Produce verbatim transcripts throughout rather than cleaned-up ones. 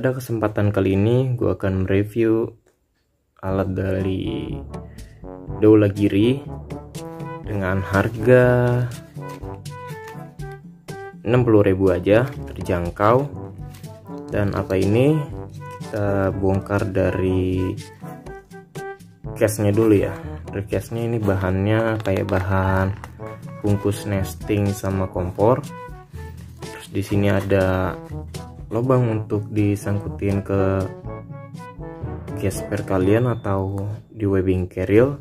Pada kesempatan kali ini gue akan mereview alat dari Dhaulagiri dengan harga enam puluh ribu aja, terjangkau. Dan apa ini kita bongkar dari case-nya dulu ya. Dari case-nya ini bahannya kayak bahan bungkus nesting sama kompor. Terus di sini ada lubang untuk disangkutin ke gasper kalian atau di webbing keril.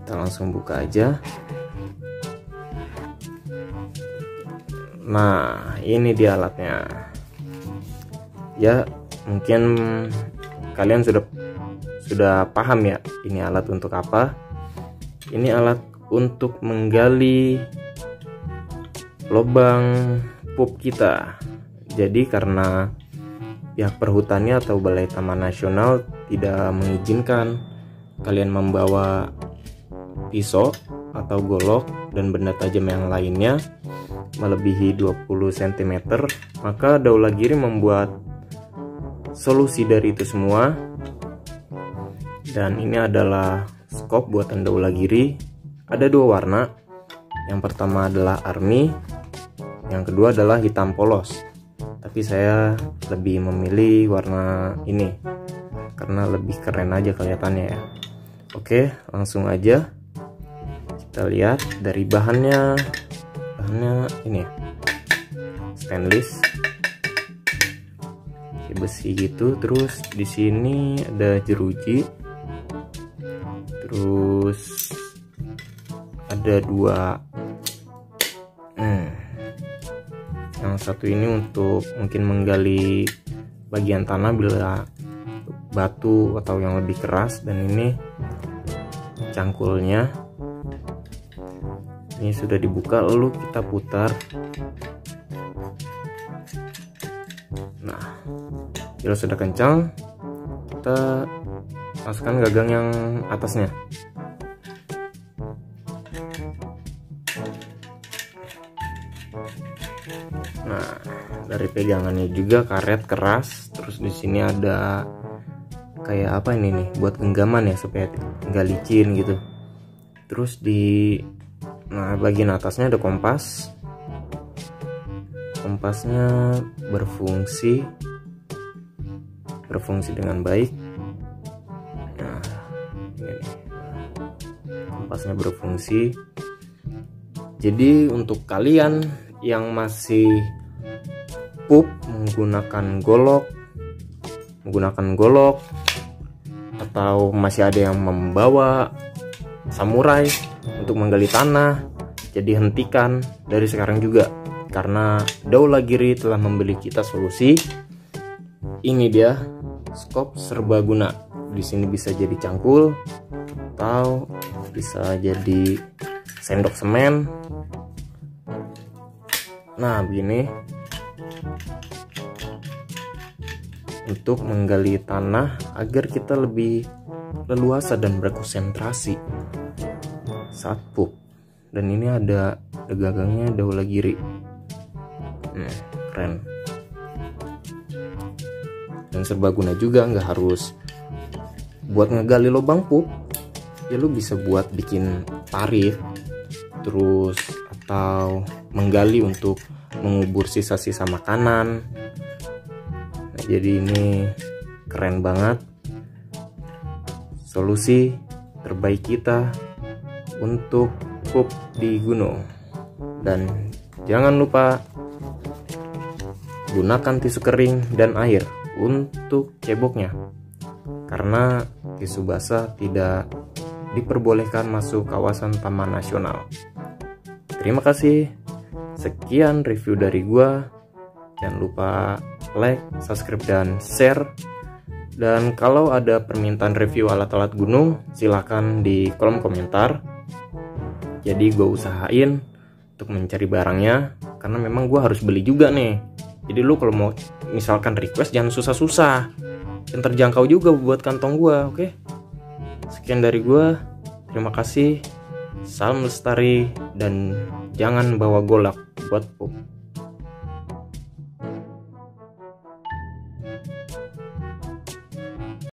Kita langsung buka aja. Nah, ini dia alatnya ya. Mungkin kalian sudah sudah paham ya, ini alat untuk apa. Ini alat untuk menggali lubang pup kita. Jadi karena pihak perhutani atau Balai Taman Nasional tidak mengizinkan kalian membawa pisau atau golok dan benda tajam yang lainnya melebihi dua puluh sentimeter, maka Dhaulagiri membuat solusi dari itu semua. Dan ini adalah skop buatan Dhaulagiri. Ada dua warna. Yang pertama adalah army, yang kedua adalah hitam polos, tapi saya lebih memilih warna ini karena lebih keren aja kelihatannya ya. Oke, langsung aja kita lihat dari bahannya. Bahannya ini stainless, besi gitu. Terus di sini ada jeruji, terus ada dua. hmm. Yang satu ini untuk mungkin menggali bagian tanah bila batu atau yang lebih keras, dan ini cangkulnya. Ini sudah dibuka lalu kita putar. Nah, bila sudah kencang kita masukkan gagang yang atasnya. Nah, dari pegangannya juga karet keras. Terus di sini ada kayak apa ini nih, buat genggaman ya supaya nggak licin gitu. Terus di nah bagian atasnya ada kompas. Kompasnya berfungsi berfungsi dengan baik. Nah, ini nih. Kompasnya berfungsi. Jadi untuk kalian yang masih pup menggunakan golok menggunakan golok atau masih ada yang membawa samurai untuk menggali tanah, jadi hentikan dari sekarang juga karena Dhaulagiri telah membeli kita solusi. Ini dia skop serbaguna. Di sini bisa jadi cangkul atau bisa jadi sendok semen. Nah, begini untuk menggali tanah agar kita lebih leluasa dan berkonsentrasi saat pup. Dan ini ada gagangnya Dhaulagiri. hmm, keren dan serbaguna juga. Nggak harus buat ngegali lubang pup ya, lu bisa buat bikin parit terus atau menggali untuk mengubur sisa-sisa makanan. Nah, jadi ini keren banget, solusi terbaik kita untuk pup di gunung. Dan jangan lupa gunakan tisu kering dan air untuk ceboknya, karena tisu basah tidak diperbolehkan masuk kawasan taman nasional. Terima kasih. Sekian review dari gua. Jangan lupa like, subscribe, dan share. Dan kalau ada permintaan review alat-alat gunung, silahkan di kolom komentar. Jadi gua usahain untuk mencari barangnya, karena memang gua harus beli juga nih. Jadi lu kalau mau misalkan request, jangan susah-susah, dan terjangkau juga buat kantong gua, oke? Sekian dari gua. Terima kasih. Salam lestari dan jangan bawa golok buat pup.